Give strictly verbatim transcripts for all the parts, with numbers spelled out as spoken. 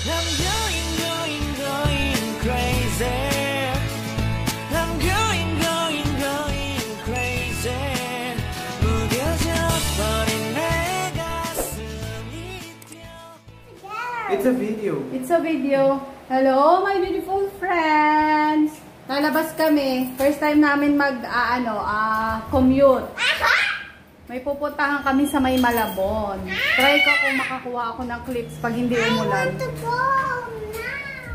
I'm going, going, going crazy. I'm going, going, going crazy. It's a video. It's a video. Hello, my beautiful friends. Lalabas kami. First time namin mag uh, ano, uh, commute. May pupuntahan kami sa may Malabon. Try ko kung makakuha ako ng clips pag hindi umulan. I want to go now.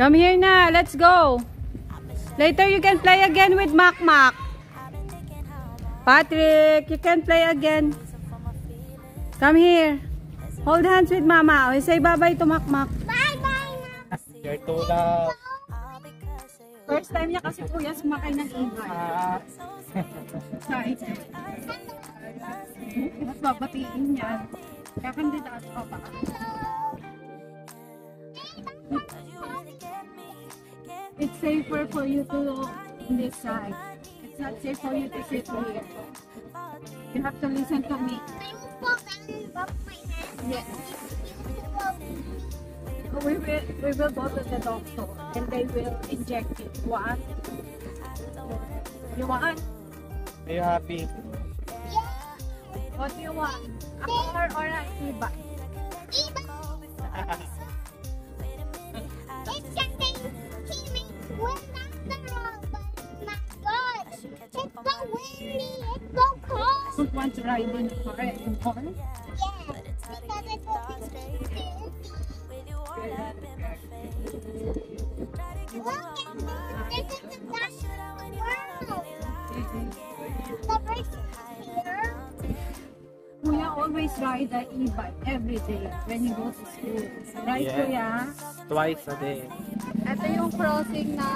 Come here na. Let's go. Later you can play again with Mac Mac. Patrick, you can play again. Come here. Hold hands with Mama. We say bye-bye to Mac Mac. You're too loud. First time niya kasi kuya sumakay ng ingay. Sorry. Mas babatiin niya. Kakandidaas pa pa. It's safer for you to look on this side. It's not safe for you to sit here. You have to listen to me. Yes. We will, we will go to the doctor and they will inject it. What? You want? Are you happy? Yeah. What do you want? A car or an iba? Iba. It's something healing. Well, that's the wrong, but my God. It's so windy. It's so cold. You want to ride in the car and car? Yeah, because it's so windy. Kuya always ride the e-bike every day when he goes to school. Right, yes. Kuya? Twice a day. Ito yung crossing na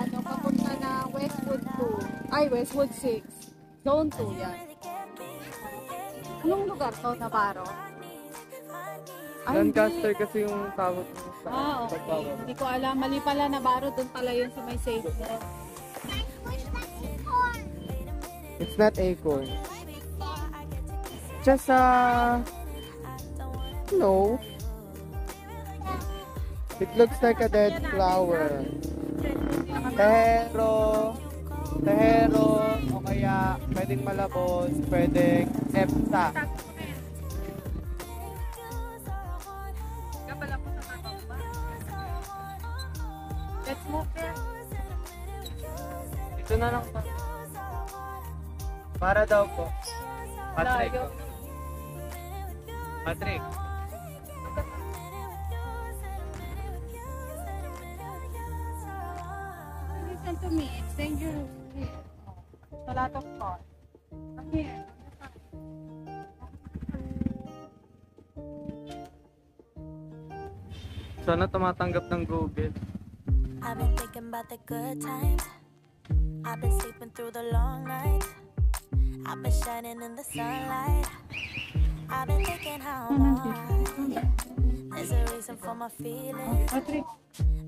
ano, papunta na Westwood two. Ay, Westwood six. Zone two yan. Anong lugar to na paro? Lancaster kasi yung tawag mo sa ah, okay. Pagtawag. Hindi ko alam. Mali pala na baro. Doon pala yun sa may safe. It's not acorn. Just a... Uh, no. It looks like a dead flower. Tehero. Tehero. O kaya pwedeng malabos. Pwedeng epsa. Let's move there. Ito na lang pa. Para daw po. Patrick. Patrick. Listen to me. It's dangerous. It's a lot of fun. Come here. Sana tumatanggap ng Google. I've been thinking about the good times. I've been sleeping through the long nights. I've been shining in the sunlight. I've been thinking how wide. There's a reason for my feelings.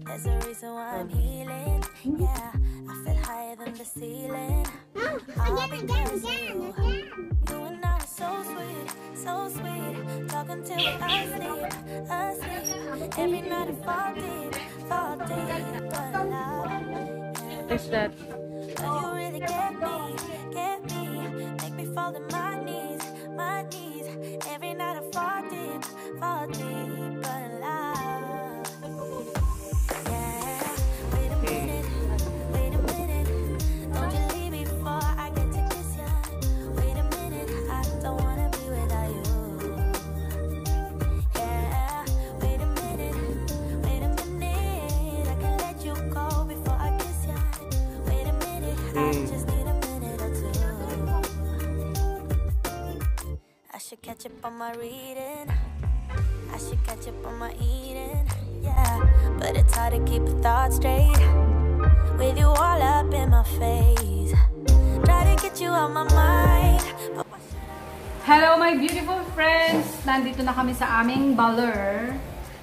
There's a reason why I'm healing. Yeah, I feel higher than the ceiling. Oh, again, again, again, again. You and I are so sweet, so sweet. Talk until I sleep, I sleep. Every night I fall deep. What's that? You really get me, get me, make me fall to my knees, my knees. Every night I fall deep, fall deep, but in love. Yeah, wait a minute, wait a minute. Don't you leave me before I get to kiss ya. Wait a minute, I don't wanna be without you. Yeah, wait a minute, wait a minute. I can let you go before I kiss ya. Wait a minute, I just need a minute or two. I should catch up on my reading. I should catch up on my eating. Yeah, but it's hard to keep the thoughts straight with you all up in my face. Try to get you out my mind. Hello, my beautiful friends. Nandito na kami sa aming baler.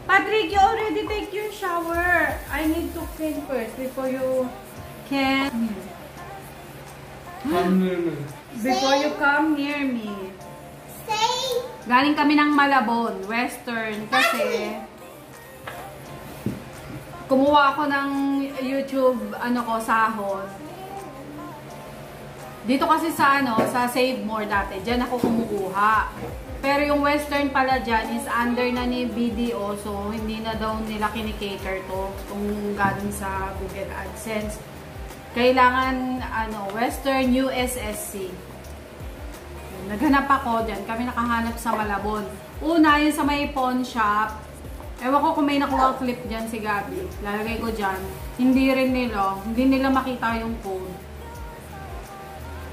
Patrick, you already take your shower. I need to clean first before you can. Come near me. Before you come near me. Say Galing kami ng Malabon, Western, kasi kumuha ako ng YouTube ano ko, sahod. Dito kasi sa ano, sa Save More dati, diyan ako kumukuha. Pero yung Western pala dyan is under na ni B D O, so hindi na daw nila kinikater to kung galing sa Google AdSense. Kailangan ano, Western U S S C. Naghanap ako dyan. Kami nakahanap sa Malabon. Una, yun sa may pawn shop. Ewan ko kung may nakuha clip dyan si Gabi. Lalagay ko dyan. Hindi rin nila. Hindi nila makita yung phone.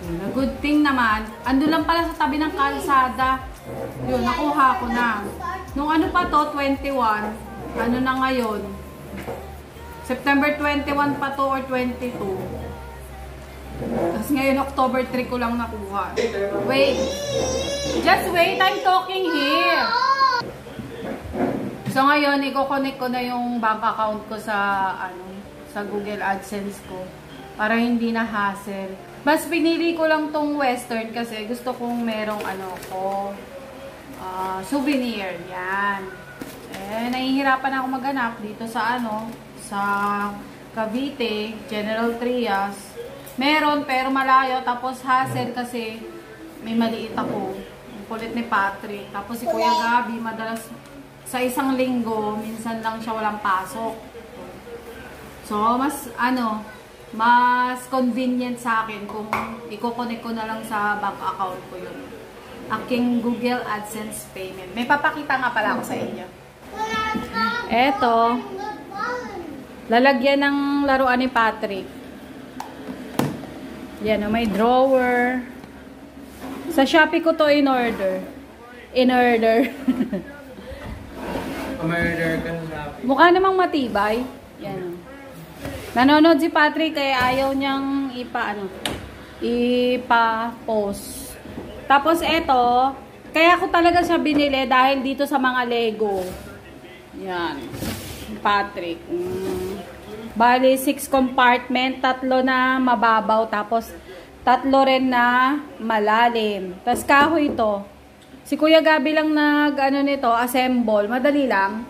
Yun, good thing naman. Ando lang pala sa tabi ng kalsada. Yun, nakuha ko na. Nung ano pa to, twenty-one. Ano na ngayon? September twenty-one pa to or twenty-two. Tapos ngayon, October three ko lang nakuha. Wait. Just wait, I'm talking here. So ngayon, i-connect ko na yung bank account ko sa ano, sa Google AdSense ko. Para hindi na hassle. Mas pinili ko lang tong Western kasi gusto kong merong ano ko, uh, souvenir. Yan. Eh, nahihirapan ako maghanap dito sa ano, sa Cavite General Trias. Meron, pero malayo. Tapos hassle kasi may maliit ako. Ang kulit ni Patrick. Tapos si Kuya Gabi, madalas sa isang linggo, minsan lang siya walang pasok. So, mas, ano, mas convenient sa akin kung i-connect ko na lang sa bank account ko yun. Aking Google AdSense payment. May papakita nga pala ako sa inyo. Eto, lalagyan ng laruan ni Patrick. Yan, may drawer. Sa Shopee ko to in order. In order. Murder ka sa Shopee. Mukha namang matibay. Yan. Nanonood si Patrick kaya ayaw niyang ipa, ano, ipa-post. Tapos eto, kaya ko talaga siya binili dahil dito sa mga Lego. Yan. Patrick. Mm. Bali, six compartment, tatlo na mababaw, tapos tatlo rin na malalim. Tapos kahoy ito. Si Kuya Gabi lang nag, ano nito, assemble. Madali lang.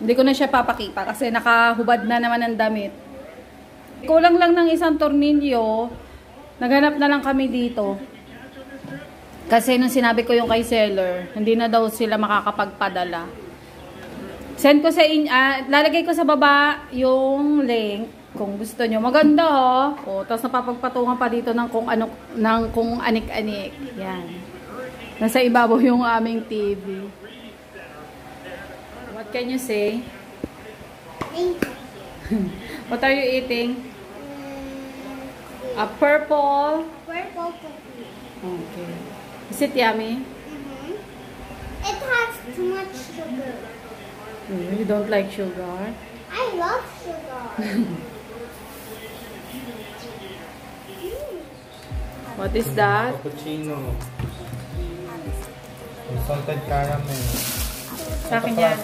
Hindi ko na siya papakita kasi nakahubad na naman ang damit. Kulang lang ng isang tornilyo, naghanap na lang kami dito. Kasi nung sinabi ko yung kay seller, hindi na daw sila makakapagpadala. Send ko sa inyo, ah, lalagay ko sa baba yung link kung gusto nyo. Maganda ho. Oh, tapos napapagpatungan pa dito ng kung ano, ng kung anik-anik. Yan. Nasa ibabaw yung aming T V. What can you say? What are you eating? A purple? A purple cookie. Okay. Is it yummy? Mm-hmm. It has too much sugar. You don't like sugar? I love sugar. What is that? Cappuccino. Salted caramel. Sa akin yan.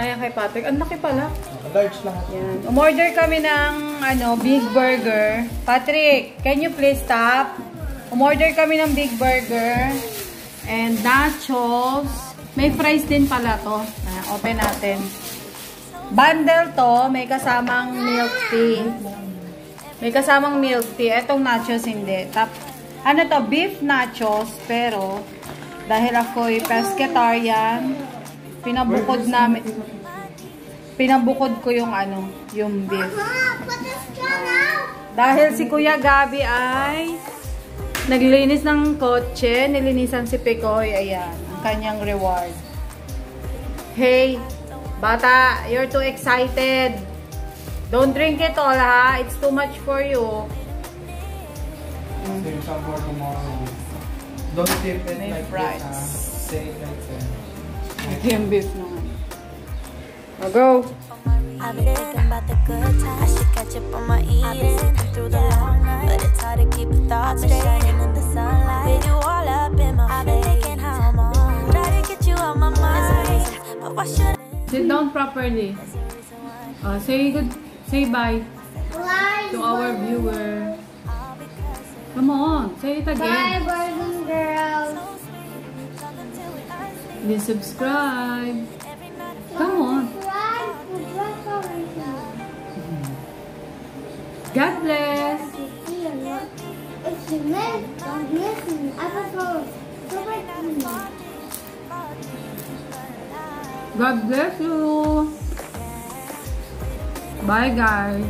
Ay, kay Patrick. Ang laki pala. Large lang. Umorder kami ng ano, big burger. Patrick, can you please stop? Umorder kami ng big burger. And nachos. May fries din pala to. Ah, open natin. Bundle to. May kasamang milk tea. May kasamang milk tea. Etong nachos hindi. Tap, ano to? Beef nachos. Pero, dahil ako'y pescetarian, pinabukod namin. Pinabukod ko yung ano, yung beef. Dahil si Kuya Gabi ay naglinis ng kotse. Nilinisan si Picoy. Ayan. Kanyang reward. Hey, bata, you're too excited. Don't drink it all, ha? It's too much for you. Mm. Save some for tomorrow. Don't save it like this, ha? Save it like this. Ito yung beef naman. I'll go. I've been thinking about the good times. I should catch up on my eating. I've been sitting through the long night, but it's hard to keep the thoughts straight. I've been shining in the sunlight. With you all up in my face. I've been thinking how much. Sit down properly. Uh, say good, say bye to our viewer. Come on, say it again. Bye, boys and girls. You subscribe. Come on. God bless. If you miss, don't listen. God bless you. Bye, guys.